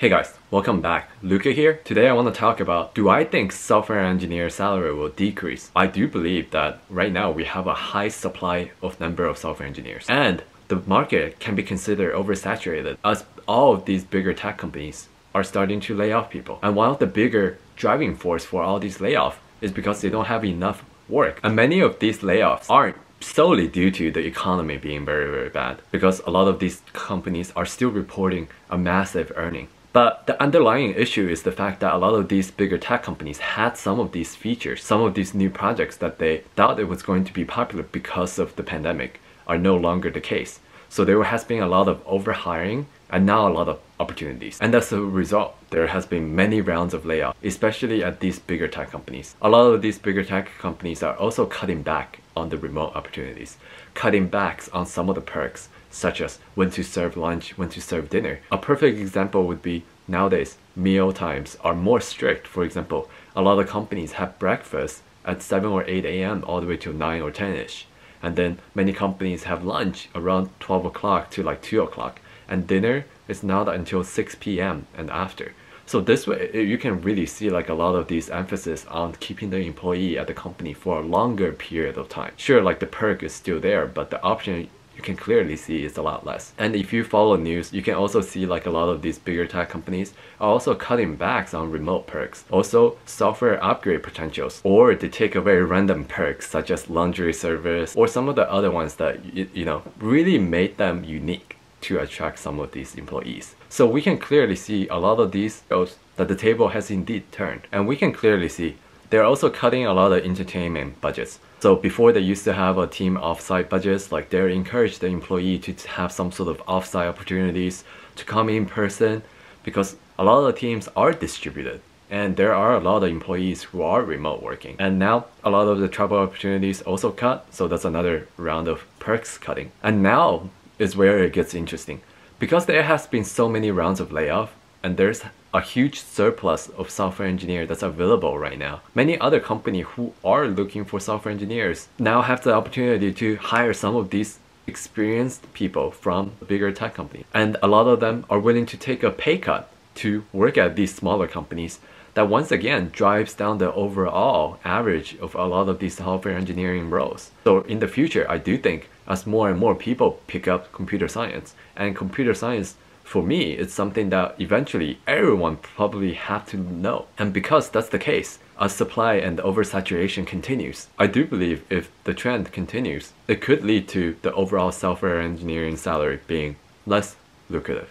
Hey guys, welcome back. Luca here. Today I want to talk about, do I think software engineer salary will decrease? I do believe that right now we have a high supply of number of software engineers, and the market can be considered oversaturated as all of these bigger tech companies are starting to lay off people. And one of the bigger driving force for all these layoffs is because they don't have enough work. And many of these layoffs aren't solely due to the economy being very bad, because a lot of these companies are still reporting a massive earning. But the underlying issue is the fact that a lot of these bigger tech companies had some of these features, some of these new projects that they thought it was going to be popular because of the pandemic are no longer the case. So there has been a lot of overhiring and now a lot of opportunities. And as a result, there has been many rounds of layoffs, especially at these bigger tech companies. A lot of these bigger tech companies are also cutting back on the remote opportunities, cutting back on some of the perks, such as when to serve lunch, when to serve dinner. A perfect example would be nowadays meal times are more strict. For example, a lot of companies have breakfast at 7 or 8 a.m. all the way to 9 or 10-ish. And then many companies have lunch around 12 o'clock to like 2 o'clock. And dinner is not until 6 p.m. and after. So this way, you can really see like a lot of these emphasis on keeping the employee at the company for a longer period of time. Sure, like the perk is still there, but the option you can clearly see it's a lot less. And if you follow news, you can also see like a lot of these bigger tech companies are also cutting back on remote perks, also software upgrade potentials, or they take away random perks such as laundry service or some of the other ones that you know really made them unique to attract some of these employees. So we can clearly see a lot of these shows that the table has indeed turned, and we can clearly see they're also cutting a lot of entertainment budgets. So before, they used to have a team offsite budgets, like they encouraged the employee to have some sort of offsite opportunities to come in person, because a lot of the teams are distributed and there are a lot of employees who are remote working. And now a lot of the travel opportunities also cut, so that's another round of perks cutting. And now is where it gets interesting, because there has been so many rounds of layoff and there's a huge surplus of software engineer that's available right now. Many other companies who are looking for software engineers now have the opportunity to hire some of these experienced people from bigger tech companies. And a lot of them are willing to take a pay cut to work at these smaller companies. That once again drives down the overall average of a lot of these software engineering roles. So in the future, I do think as more and more people pick up computer science, and computer science for me, it's something that eventually everyone probably have to know. And because that's the case, as supply and oversaturation continues, I do believe if the trend continues, it could lead to the overall software engineering salary being less lucrative.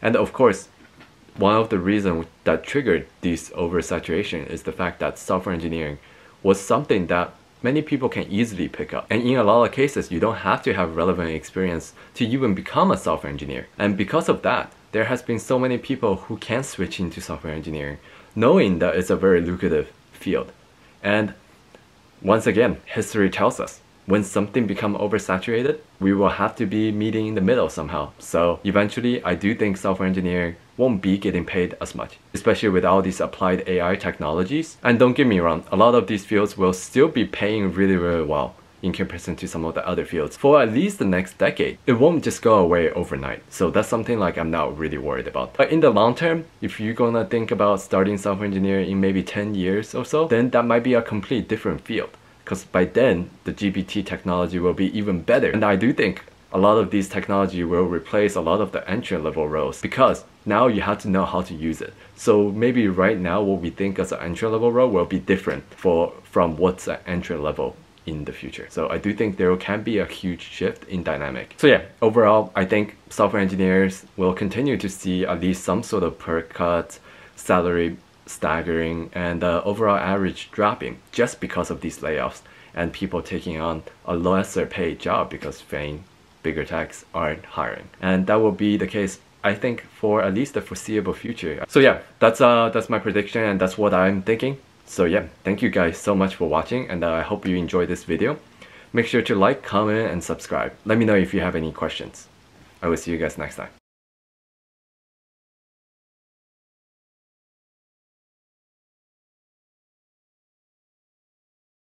And of course, one of the reasons that triggered this oversaturation is the fact that software engineering was something that many people can easily pick up. And in a lot of cases, you don't have to have relevant experience to even become a software engineer. And because of that, there has been so many people who can switch into software engineering, knowing that it's a very lucrative field. And once again, history tells us, when something becomes oversaturated, we will have to be meeting in the middle somehow. So eventually, I do think software engineering won't be getting paid as much, especially with all these applied AI technologies. And don't get me wrong, a lot of these fields will still be paying really well in comparison to some of the other fields for at least the next decade. It won't just go away overnight. So that's something like I'm not really worried about. But in the long term, if you're gonna think about starting software engineering in maybe 10 years or so, then that might be a complete different field, because by then the GPT technology will be even better. And I do think a lot of these technology will replace a lot of the entry-level roles, because now you have to know how to use it. So maybe right now what we think as an entry-level role will be different from what's an entry-level in the future. So I do think there can be a huge shift in dynamic. So yeah, overall, I think software engineers will continue to see at least some sort of perk cut, salary staggering, and the overall average dropping just because of these layoffs and people taking on a lesser paid job because bigger techs aren't hiring. And that will be the case, I think, for at least the foreseeable future. So yeah, that's my prediction, and that's what I'm thinking. So yeah, thank you guys so much for watching, and I hope you enjoyed this video. Make sure to like, comment, and subscribe. Let me know if you have any questions. I will see you guys next time.